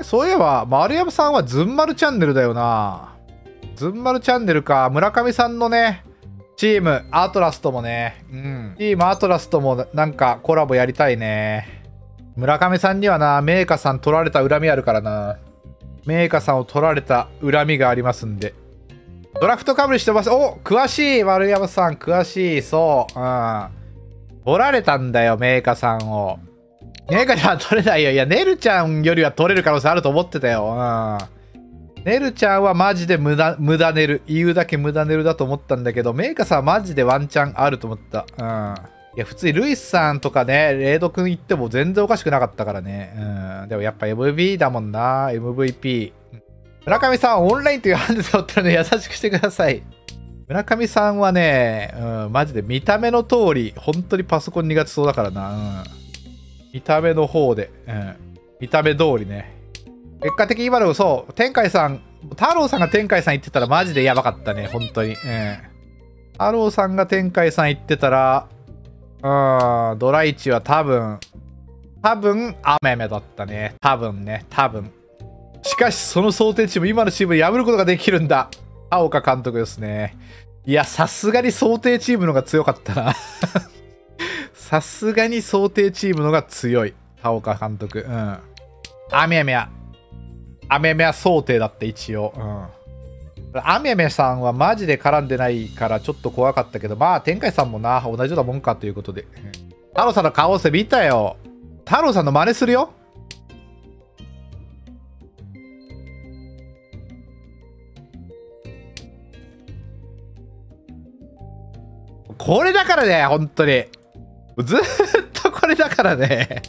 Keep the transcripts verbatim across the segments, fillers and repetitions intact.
ん、そういえば丸山さんはずんまるチャンネルだよな。ずんまるチャンネルか。村上さんのねチームアトラスともね、うん、チームアトラスともなんかコラボやりたいね。村上さんにはな、メーカーさん取られた恨みあるからな。メーカーさんを取られた恨みがありますんで。ドラフトかぶりしてます。お、詳しい丸山さん、詳しい。そう、うん。取られたんだよ、メーカーさんを。メーカーさんは取れないよ。いや、ねるちゃんよりは取れる可能性あると思ってたよ。うん。ねるちゃんはマジで無駄、無駄ねる。言うだけ無駄ねるだと思ったんだけど、メーカーさんはマジでワンチャンあると思った。うん。いや、普通にルイスさんとかね、レイド君行っても全然おかしくなかったからね。うん。でもやっぱ エムブイピー だもんな、エムブイピー。村上さん、オンラインというハンデでおったので優しくしてください。村上さんはね、うん、マジで見た目の通り、本当にパソコン苦手そうだからな。うん、見た目の方で、うん。見た目通りね。結果的に今でもそう、天海さん、太郎さんが天海さん行ってたらマジでやばかったね、本当に。うん。太郎さんが天海さん行ってたら、うん、ドライチは多分、多分、アメメだったね。多分ね、多分。しかし、その想定チーム、今のチームで破ることができるんだ。田岡監督ですね。いや、さすがに想定チームのが強かったな。さすがに想定チームのが強い。田岡監督。うん。アメメは、アメメは想定だって、一応。うん。アメメさんはマジで絡んでないからちょっと怖かったけど、まあ天海さんもな同じようなもんかということで。太郎さんの顔合わせ見たよ。太郎さんの真似するよ。これだからね、本当にずっとこれだからね。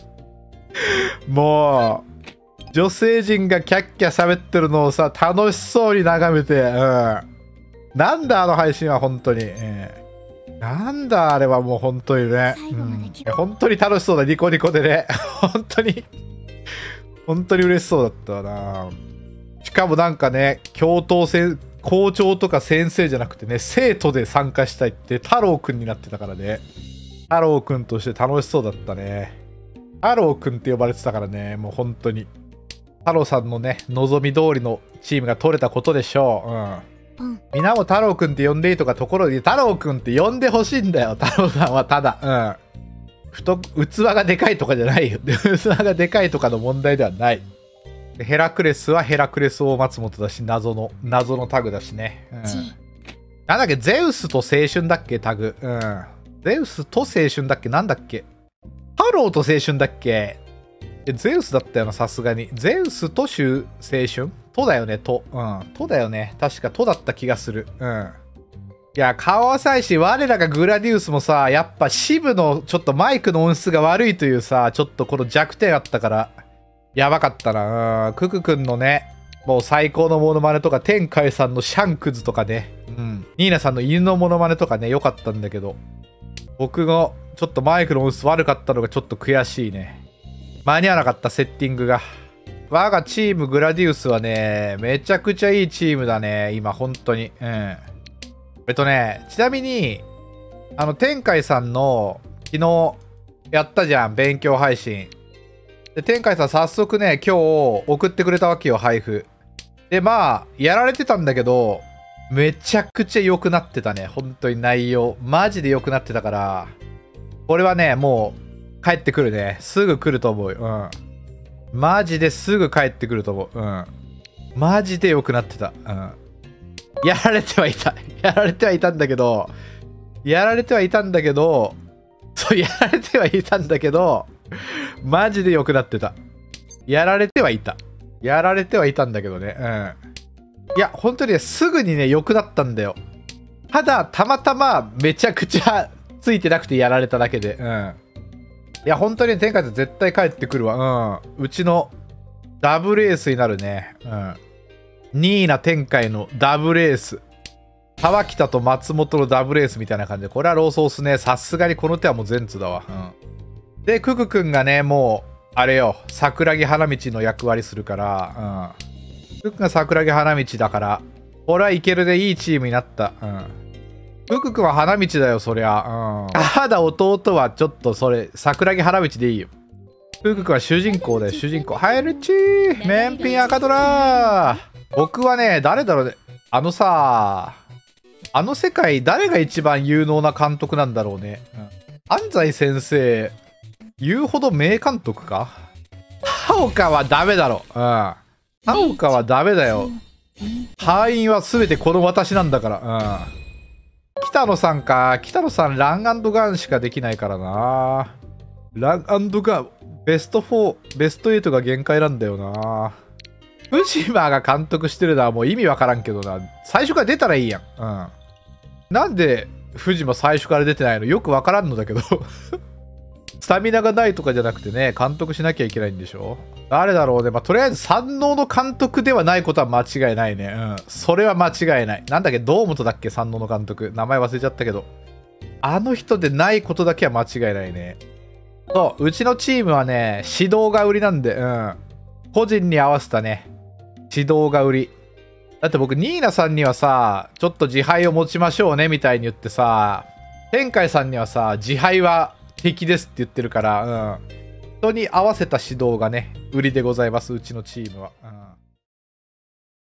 もう女性陣がキャッキャ喋ってるのをさ、楽しそうに眺めて、うん。なんだあの配信は本当に。うん、なんだあれはもう本当にね、うん。本当に楽しそうだ、ニコニコでね。本当に、本当に嬉しそうだったな。しかもなんかね、教頭先、校長とか先生じゃなくてね、生徒で参加したいって太郎くんになってたからね。太郎くんとして楽しそうだったね。太郎くんって呼ばれてたからね、もう本当に。太郎さんのね望み通りのチームが取れたことでしょう。うん。みんなも太郎くんって呼んでいいとかところで、太郎くんって呼んでほしいんだよ。太郎さんはただ、うん。太器がでかいとかじゃないよ。器がでかいとかの問題ではない。ヘラクレスはヘラクレス王松本だし、謎の謎のタグだしね。うん。なんだっけ、ゼウスと青春だっけタグ。うん。ゼウスと青春だっけ、なんだっけ。太郎と青春だっけ。え、ゼウスだったよな、さすがに。ゼウスと青春とだよね、と。うん。とだよね。確か、とだった気がする。うん。いや、顔浅いし、我らがグラディウスもさ、やっぱ支部のちょっとマイクの音質が悪いというさ、ちょっとこの弱点あったから、やばかったな。うん。クク君のね、もう最高のモノマネとか、天海さんのシャンクズとかね、うん。ニーナさんの犬のモノマネとかね、良かったんだけど、僕のちょっとマイクの音質悪かったのがちょっと悔しいね。間に合わなかった、セッティングが。我がチームグラディウスはね、めちゃくちゃいいチームだね、今、本当に。うん。えっとね、ちなみに、あの、天海さんの、昨日、やったじゃん、勉強配信。で、天海さん、早速ね、今日、送ってくれたわけよ、配布。で、まあ、やられてたんだけど、めちゃくちゃ良くなってたね、本当に内容。マジで良くなってたから、これはね、もう、帰ってくるね。すぐ来ると思うよ。うん。マジですぐ帰ってくると思う。うん。マジで良くなってた。うん。やられてはいた。やられてはいたんだけど、やられてはいたんだけど、そう、やられてはいたんだけど、マジで良くなってた。やられてはいた。やられてはいたんだけどね。うん。いや、本当にね、すぐにね、良くなったんだよ。ただ、たまたまめちゃくちゃついてなくてやられただけで。うん。いや、本当に天海さん絶対帰ってくるわ。うん。うちのダブルエースになるね。うん。ニーナ天海のダブルエース。川北と松本のダブルエースみたいな感じで。これはローソースね。さすがにこの手はもう全通だわ。うん。で、クク君がね、もう、あれよ、桜木花道の役割するから、うん。ククが桜木花道だから、これはいけるでいいチームになった。うん。クク君は花道だよ、そりゃ。うん。ただ弟はちょっとそれ、桜木花道でいいよ。福君は主人公で主人公ハエルチー面品赤ドラ。僕はね、誰だろうね。あのさ、あの世界誰が一番有能な監督なんだろうね。うん、安西先生言うほど名監督か。ハオカはダメだろ。うん、ハオカはダメだよ。敗因は全てこの私なんだから。うん、北野さんか。北野さんラン&ガンしかできないからな。ラン&ガンベストフォーベストエイトが限界なんだよな。フジマが監督してるのはもう意味わからんけどな。最初から出たらいいやん。うん、なんでフジマ最初から出てないのよくわからんのだけどスタミナがないとかじゃなくてね、監督しなきゃいけないんでしょ。誰だろうね。まあ、とりあえず三能の監督ではないことは間違いないね。うん、それは間違いない。なんだっけ、堂本だっけ、三能の監督。名前忘れちゃったけど。あの人でないことだけは間違いないね。そう、うちのチームはね、指導が売りなんで、うん。個人に合わせたね、指導が売り。だって僕、ニーナさんにはさ、ちょっと自敗を持ちましょうね、みたいに言ってさ、天海さんにはさ、自敗は敵ですって言ってるから、うん。人に合わせた指導がね、売りでございます、うちのチームは。うん。